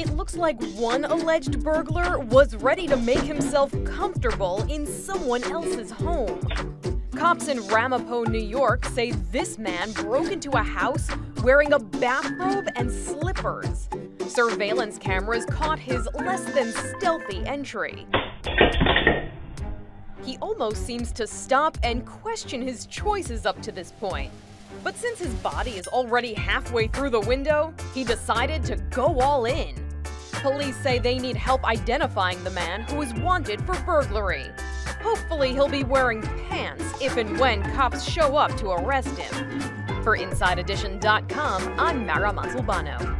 it looks like one alleged burglar was ready to make himself comfortable in someone else's home. Cops in Ramapo, New York say this man broke into a house wearing a bathrobe and slippers. Surveillance cameras caught his less than stealthy entry. He almost seems to stop and question his choices up to this point. But since his body is already halfway through the window, he decided to go all in. Police say they need help identifying the man who is wanted for burglary. Hopefully he'll be wearing pants if and when cops show up to arrest him. For InsideEdition.com, I'm Mara Montalbano.